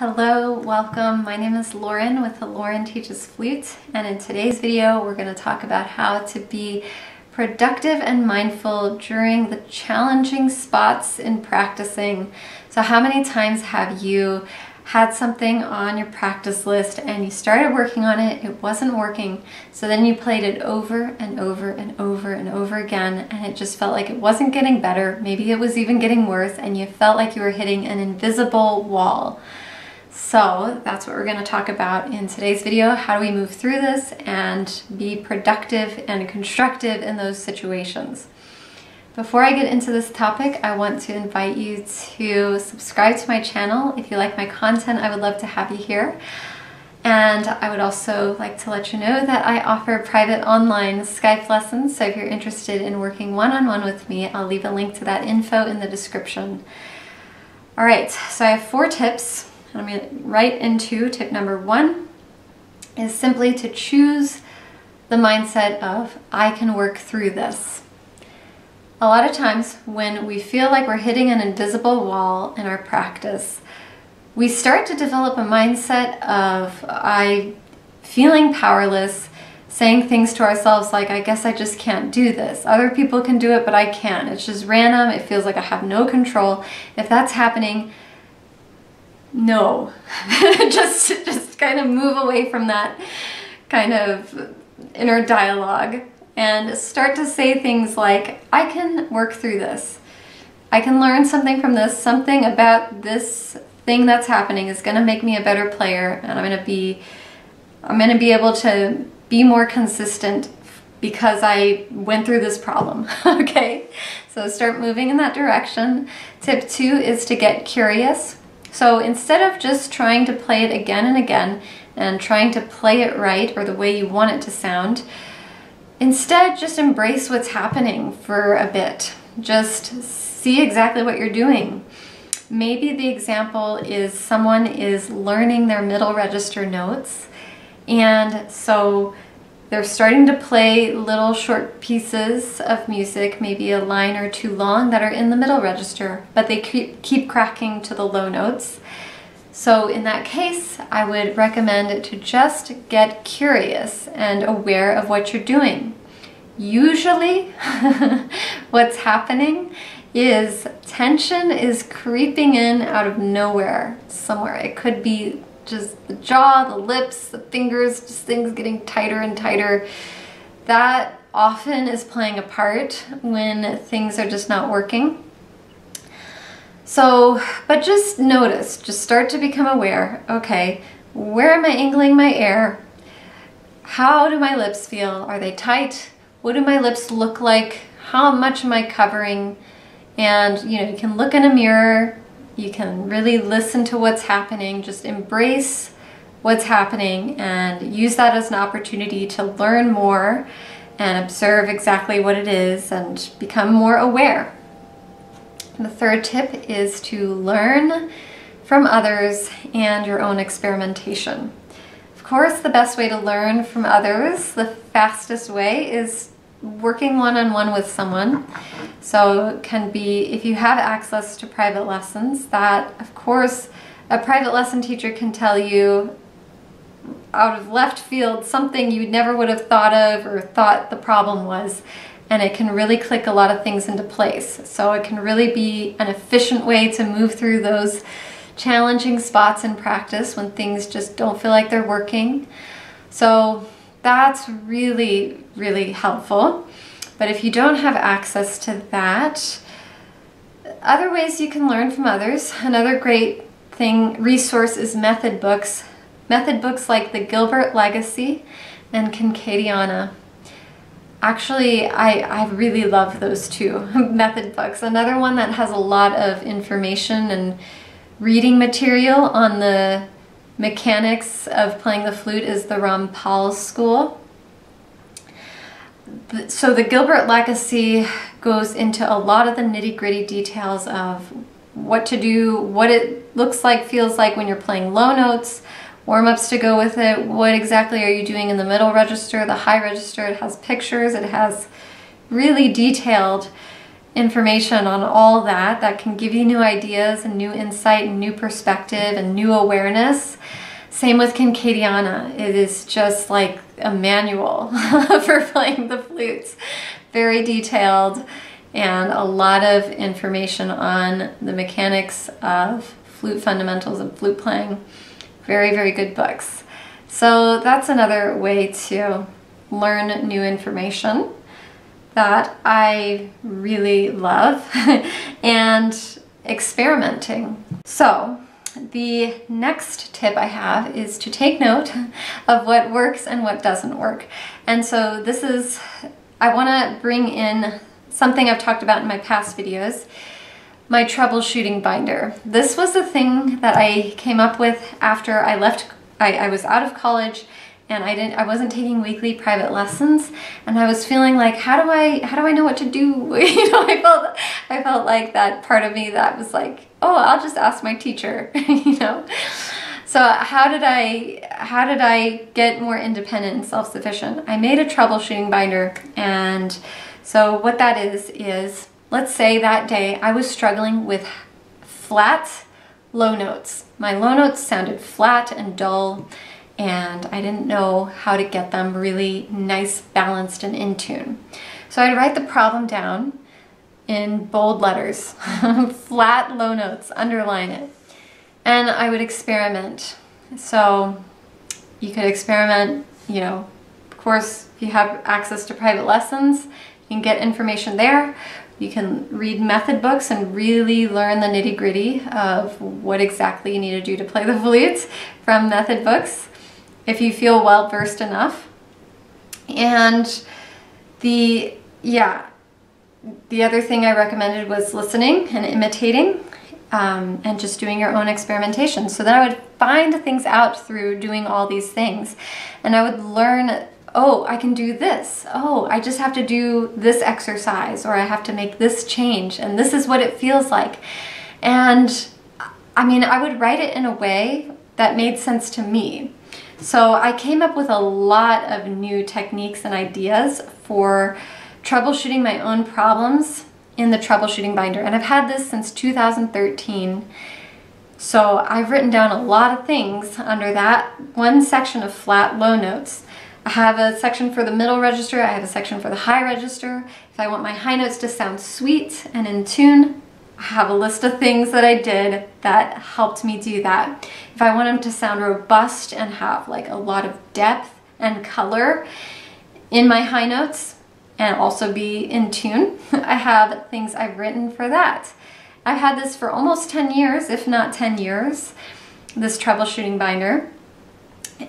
Hello, welcome. My name is Lauren with the Lauren Teaches Flute, and in today's video we're going to talk about how to be productive and mindful during the challenging spots in practicing. So how many times have you had something on your practice list and you started working on it, it wasn't working, so then you played it over and over and over and over again and it just felt like it wasn't getting better, maybe it was even getting worse, and you felt like you were hitting an invisible wall. So that's what we're going to talk about in today's video. How do we move through this and be productive and constructive in those situations? Before I get into this topic, I want to invite you to subscribe to my channel. If you like my content, I would love to have you here. And I would also like to let you know that I offer private online Skype lessons. So if you're interested in working one-on-one with me, I'll leave a link to that info in the description. All right, so I have 4 tips. I'm going to get right into tip number 1, is simply to choose the mindset of, I can work through this. A lot of times when we feel like we're hitting an invisible wall in our practice, we start to develop a mindset of, I'm feeling powerless, saying things to ourselves like, I guess I just can't do this. Other people can do it, but I can't. It's just random. It feels like I have no control. If that's happening, no, just kind of move away from that kind of inner dialogue and start to say things like, I can work through this. I can learn something from this. Something about this thing that's happening is going to make me a better player, and I'm going to be able to be more consistent because I went through this problem. Okay, so start moving in that direction. Tip 2 is to get curious. So instead of just trying to play it again and again and trying to play it right or the way you want it to sound, instead just embrace what's happening for a bit. Just see exactly what you're doing. Maybe the example is someone is learning their middle register notes, and so they're starting to play little short pieces of music, maybe a line or two long, that are in the middle register, but they keep cracking to the low notes. So in that case, I would recommend to just get curious and aware of what you're doing. Usually what's happening is tension is creeping in out of nowhere somewhere. It could be just the jaw, the lips, the fingers, just things getting tighter and tighter. That often is playing a part when things are just not working. So, but just notice, just start to become aware. Okay, where am I angling my air? How do my lips feel? Are they tight? What do my lips look like? How much am I covering? And you know, you can look in a mirror. You can really listen to what's happening, just embrace what's happening and use that as an opportunity to learn more and observe exactly what it is and become more aware. And the third tip is to learn from others and your own experimentation. Of course, the best way to learn from others, the fastest way, is working one-on-one with someone. So it can be, if you have access to private lessons, that of course a private lesson teacher can tell you out of left field something you never would have thought of or thought the problem was, and it can really click a lot of things into place. So it can really be an efficient way to move through those challenging spots in practice when things just don't feel like they're working. So that's really, really helpful. But if you don't have access to that, other ways you can learn from others. Another great thing, resource, is method books. Method books like The Gilbert Legacy and Kincaidiana. Actually, I really love those two method books. Another one that has a lot of information and reading material on the mechanics of playing the flute is the Ram Paul School. So the Gilbert Legacy goes into a lot of the nitty-gritty details of what to do, what it looks like, feels like when you're playing low notes, warm-ups to go with it, what exactly are you doing in the middle register, the high register. It has pictures, it has really detailed information on all that that can give you new ideas and new insight and new perspective and new awareness. Same with Kincaidiana. It is just like a manual for playing the flutes. Very detailed and a lot of information on the mechanics of flute fundamentals and flute playing. Very, very good books. So that's another way to learn new information that I really love, and experimenting. So the next tip I have is to take note of what works and what doesn't work. And so this is, I want to bring in something I've talked about in my past videos, my troubleshooting binder. This was the thing that I came up with after I left, I was out of college, and I wasn't taking weekly private lessons, and I was feeling like, how do I know what to do? You know, I felt like that part of me that was like, oh, I'll just ask my teacher, you know? So how did I get more independent and self-sufficient? I made a troubleshooting binder, and so what that is let's say that day I was struggling with flat low notes. My low notes sounded flat and dull, and I didn't know how to get them really nice, balanced, and in tune. So I'd write the problem down in bold letters, flat low notes, underline it, and I would experiment. So you could experiment, you know, of course, if you have access to private lessons, you can get information there. You can read method books and really learn the nitty-gritty of what exactly you need to do to play the flutes from method books, if you feel well versed enough. And the other thing I recommended was listening and imitating, and just doing your own experimentation. So then I would find things out through doing all these things, and I would learn, oh, I can do this. Oh, I just have to do this exercise, or I have to make this change, and this is what it feels like. And I mean, I would write it in a way that made sense to me. So I came up with a lot of new techniques and ideas for troubleshooting my own problems in the troubleshooting binder. And I've had this since 2013. So I've written down a lot of things under that one section of flat low notes. I have a section for the middle register. I have a section for the high register. If I want my high notes to sound sweet and in tune, I have a list of things that I did that helped me do that. If I want them to sound robust and have like a lot of depth and color in my high notes and also be in tune, I have things I've written for that. I've had this for almost 10 years, if not 10 years, this troubleshooting binder,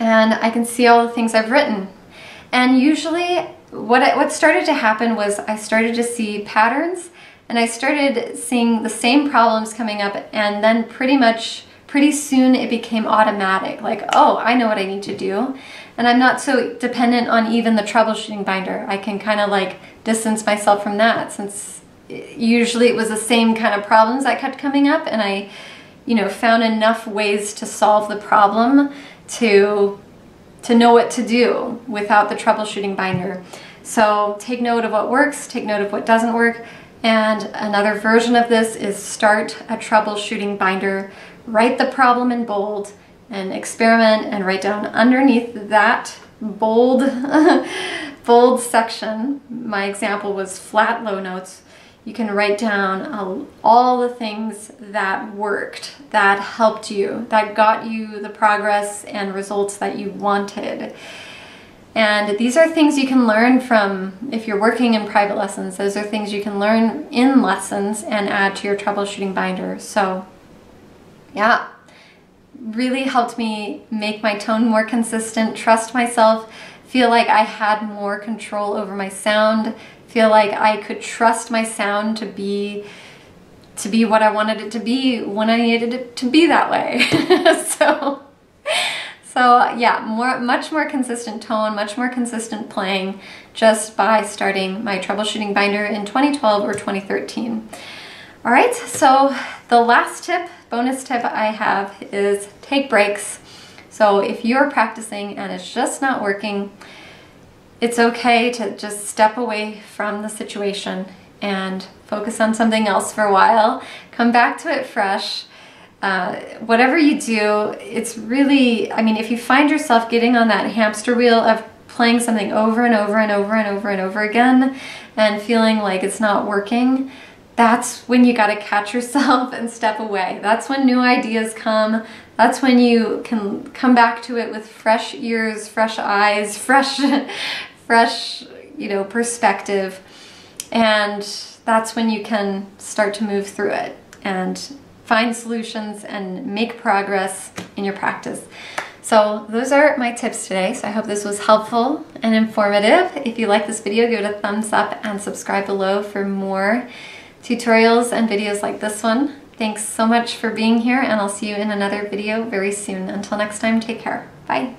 and I can see all the things I've written. And usually what started to happen was I started to see patterns, and I started seeing the same problems coming up, and then pretty soon it became automatic. Like, oh, I know what I need to do. And I'm not so dependent on even the troubleshooting binder. I can kind of like distance myself from that, since usually it was the same kind of problems that kept coming up, and I, you know, found enough ways to solve the problem to know what to do without the troubleshooting binder. So take note of what works, take note of what doesn't work. And another version of this is start a troubleshooting binder, write the problem in bold, and experiment, and write down underneath that bold, bold section. My example was flat low notes. You can write down all the things that worked, that helped you, that got you the progress and results that you wanted. And these are things you can learn from if you're working in private lessons. Those are things you can learn in lessons and add to your troubleshooting binder. So yeah, really helped me make my tone more consistent, trust myself, feel like I had more control over my sound, feel like I could trust my sound to be what I wanted it to be when I needed it to be that way. So yeah, much more consistent tone, much more consistent playing just by starting my troubleshooting binder in 2012 or 2013. All right, so the last tip, bonus tip I have is take breaks. So if you're practicing and it's just not working, it's okay to just step away from the situation and focus on something else for a while, come back to it fresh. Whatever you do, it's really, I mean, if you find yourself getting on that hamster wheel of playing something over and over and over and over and over again and feeling like it's not working, that's when you got to catch yourself and step away. That's when new ideas come. That's when you can come back to it with fresh ears, fresh eyes, fresh, you know, perspective. And that's when you can start to move through it and find solutions and make progress in your practice. So those are my tips today. So I hope this was helpful and informative. If you like this video, give it a thumbs up and subscribe below for more tutorials and videos like this one. Thanks so much for being here, and I'll see you in another video very soon. Until next time, take care. Bye.